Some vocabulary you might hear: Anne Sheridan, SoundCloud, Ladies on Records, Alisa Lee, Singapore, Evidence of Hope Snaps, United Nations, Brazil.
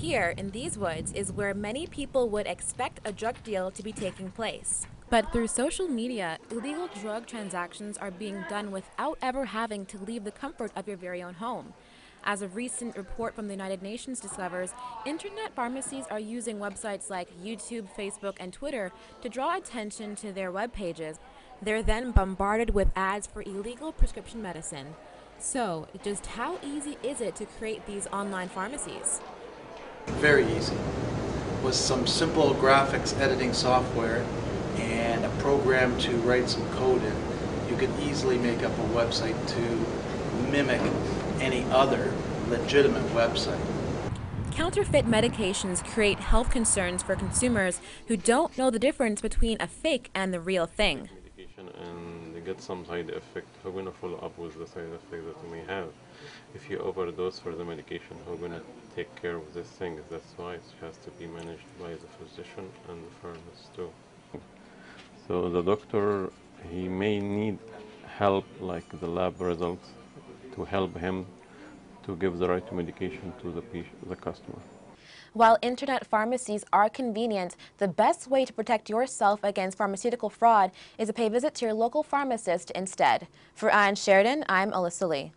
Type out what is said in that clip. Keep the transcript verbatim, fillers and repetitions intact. Here, in these woods, is where many people would expect a drug deal to be taking place. But through social media, illegal drug transactions are being done without ever having to leave the comfort of your very own home. As a recent report from the United Nations discovers, internet pharmacies are using websites like YouTube, Facebook, and Twitter to draw attention to their web pages. They're then bombarded with ads for illegal prescription medicine. So, just how easy is it to create these online pharmacies? Very easy. With some simple graphics editing software and a program to write some code in, you can easily make up a website to mimic any other legitimate website. Counterfeit medications create health concerns for consumers who don't know the difference between a fake and the real thing. And they get some side effect. How gonna follow up with the side effect that you may have? If you overdose for the medication, how gonna take care of this thing? That's why it has to be managed by the physician and the pharmacist too. So the doctor, he may need help like the lab results to help him to give the right medication to the patient, the customer. While internet pharmacies are convenient, the best way to protect yourself against pharmaceutical fraud is to pay a visit to your local pharmacist instead. For Anne Sheridan, I'm Alisa Lee.